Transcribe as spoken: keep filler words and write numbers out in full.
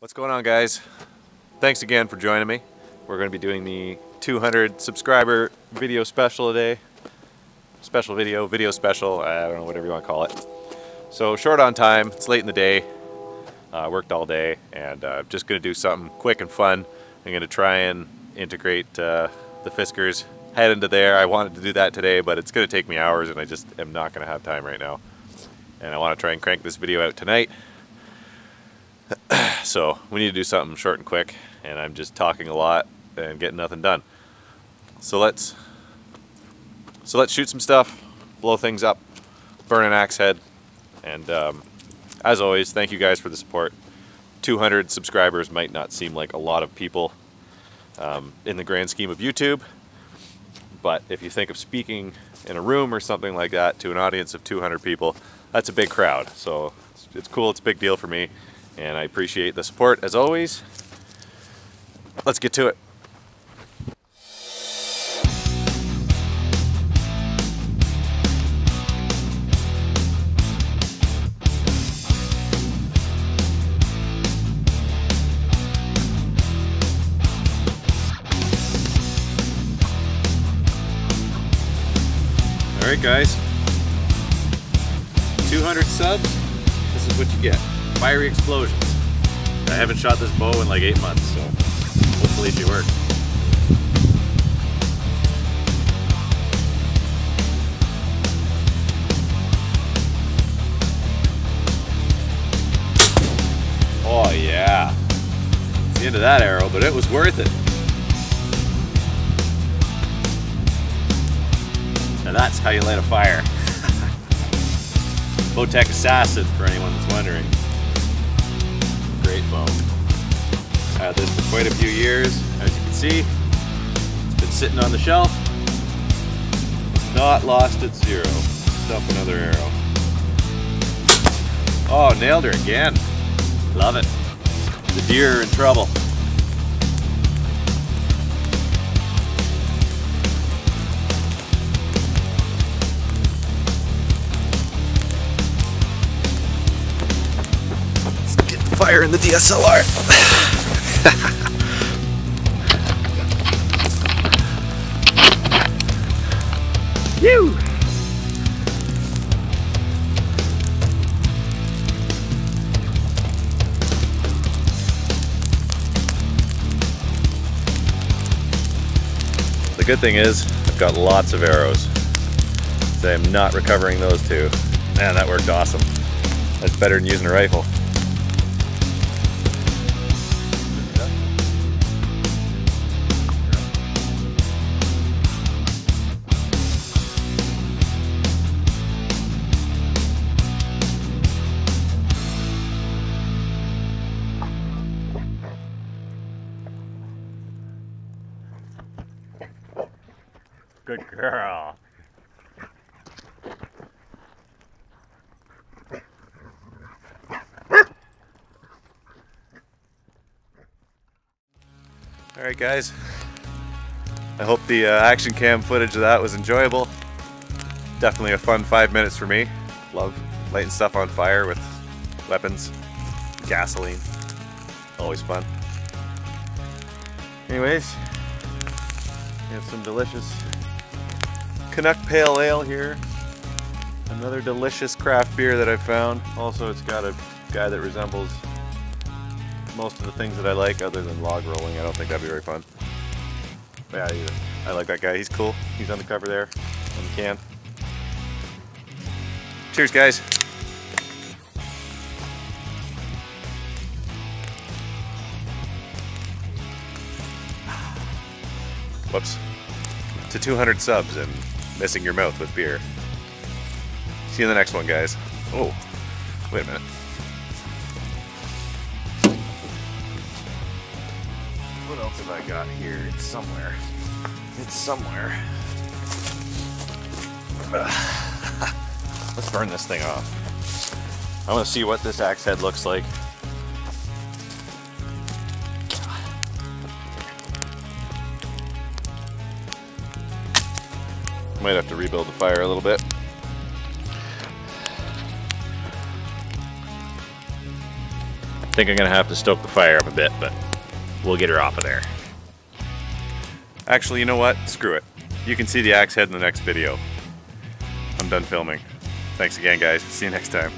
What's going on, guys? Thanks again for joining me. We're going to be doing the two hundred subscriber video special today. Special video, video special, I don't know, whatever you want to call it. So short on time, it's late in the day. I uh, worked all day and I'm uh, just going to do something quick and fun. I'm going to try and integrate uh, the Fiskars head into there. I wanted to do that today, but it's going to take me hours and I just am not going to have time right now. And I want to try and crank this video out tonight. So we need to do something short and quick, and I'm just talking a lot and getting nothing done. So let's so let's shoot some stuff, blow things up, burn an axe head, and um, as always, thank you guys for the support. two hundred subscribers might not seem like a lot of people um, in the grand scheme of YouTube, but if you think of speaking in a room or something like that to an audience of two hundred people, that's a big crowd. So it's, it's cool, it's a big deal for me. And I appreciate the support, as always. Let's get to it. All right, guys. two hundred subs, this is what you get. Fiery explosions. I haven't shot this bow in like eight months, so hopefully it should work. Oh yeah. It's the end of that arrow, but it was worth it. Now that's how you light a fire. BowTech Assassin, for anyone that's wondering. Great bow. I've had this for quite a few years, as you can see. It's been sitting on the shelf. It's not lost at zero. Dump another arrow. Oh, nailed her again. Love it. The deer are in trouble. Fire in the D S L R. Whew. The good thing is I've got lots of arrows, so I'm not recovering those two. Man, that worked awesome. That's better than using a rifle. Good girl. All right, guys. I hope the uh, action cam footage of that was enjoyable. Definitely a fun five minutes for me. Love lighting stuff on fire with weapons, gasoline. Always fun. Anyways, we have some delicious Canuck Pale Ale here. Another delicious craft beer that I found. Also, it's got a guy that resembles most of the things that I like, other than log rolling. I don't think that'd be very fun. But yeah, I like that guy. He's cool. He's on the cover there, on the can. Cheers, guys. Whoops. To two hundred subs and missing your mouth with beer. See you in the next one, guys. Oh, wait a minute. What else have I got here? It's somewhere. It's somewhere. Let's burn this thing off. I want to see what this axe head looks like. Might have to rebuild the fire a little bit. think I'm gonna have to stoke the fire up a bit, but we'll get her off of there. Actually, you know what? Screw it. You can see the axe head in the next video. I'm done filming. Thanks again, guys. See you next time.